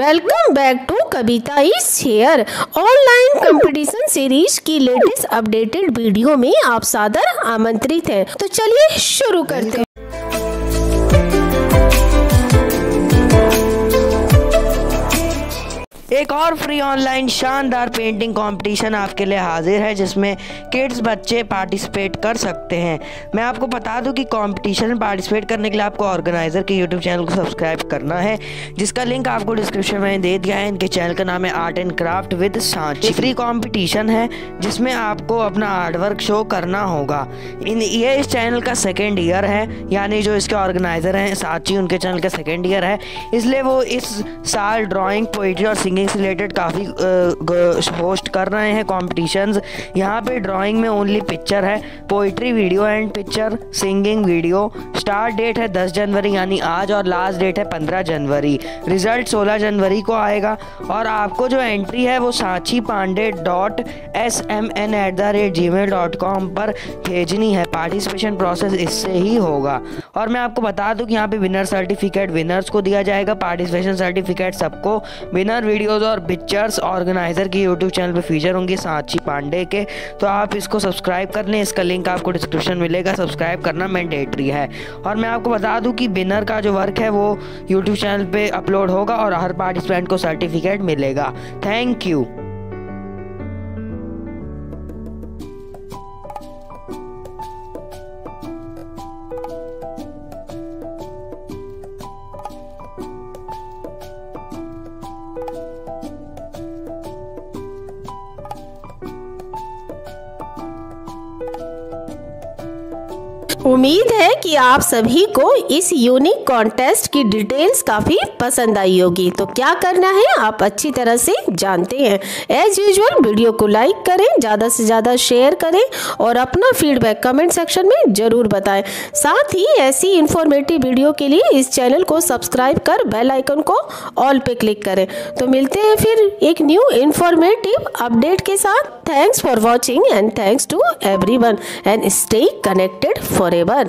Welcome back to Kavita is here online competition series की latest updated video में आप सादर आमंत्रित हैं। तो चलिए शुरू करते हैं। एक और फ्री ऑनलाइन शानदार पेंटिंग कंपटीशन आपके लिए हाजिर है जिसमें किड्स बच्चे पार्टिसिपेट कर सकते हैं। मैं आपको बता दूं कि कंपटीशन में पार्टिसिपेट करने के लिए आपको ऑर्गेनाइजर के यूट्यूब चैनल को सब्सक्राइब करना है, जिसका लिंक आपको डिस्क्रिप्शन में दे दिया है। इनके चैनल का नाम है art and craft with Sanchi. Free competition है जिसमें आपको अपना आर्टवर्क शो करना होगा। ये इस चैनल का सेकेंड ईयर है, यानी जो इसके ऑर्गेनाइजर हैं सांची, उनके चैनल का सेकेंड ईयर है, इसलिए वो इस साल ड्राॅइंग, पोइट्री और सिंगिंग रिलेटेड काफ़ी होस्ट कर रहे हैं कॉम्पिटिशन्स। यहाँ पे ड्राइंग में ओनली पिक्चर है, poetry video and picture, singing video. Start date है 10 जनवरी यानी आज और लास्ट डेट है 15 जनवरी। रिजल्ट 16 जनवरी को आएगा और आपको जो एंट्री है वो sanchi.pandey.smn@gmail.com पर भेजनी है। पार्टिसिपेशन प्रोसेस इससे ही होगा। और मैं आपको बता दूँ कि यहाँ पर विनर सर्टिफिकेट विनर्स को दिया जाएगा, पार्टिसिपेशन सर्टिफिकेट सबको। विनर वीडियोस और पिक्चर्स ऑर्गेनाइजर की यूट्यूब चैनल पे फीचर होंगे सांची पांडे के। तो आप इसको सब्सक्राइब कर लें, इसका लिंक आपको डिस्क्रिप्शन मिलेगा। सब्सक्राइब करना मैंडेटरी है। और मैं आपको बता दूं कि विनर का जो वर्क है वो यूट्यूब चैनल पे अपलोड होगा और हर पार्टिसिपेंट को सर्टिफिकेट मिलेगा। Thank you. उम्मीद है कि आप सभी को इस यूनिक कॉन्टेस्ट की डिटेल्स काफ़ी पसंद आई होगी। तो क्या करना है आप अच्छी तरह से जानते हैं। एज यूजुअल वीडियो को लाइक करें, ज़्यादा से ज़्यादा शेयर करें और अपना फीडबैक कमेंट सेक्शन में ज़रूर बताएं। साथ ही ऐसी इन्फॉर्मेटिव वीडियो के लिए इस चैनल को सब्सक्राइब कर बेल आइकन को ऑल पे क्लिक करें। तो मिलते हैं फिर एक न्यू इन्फॉर्मेटिव अपडेट के साथ। Thanks for watching and thanks to everyone and stay connected for Forever।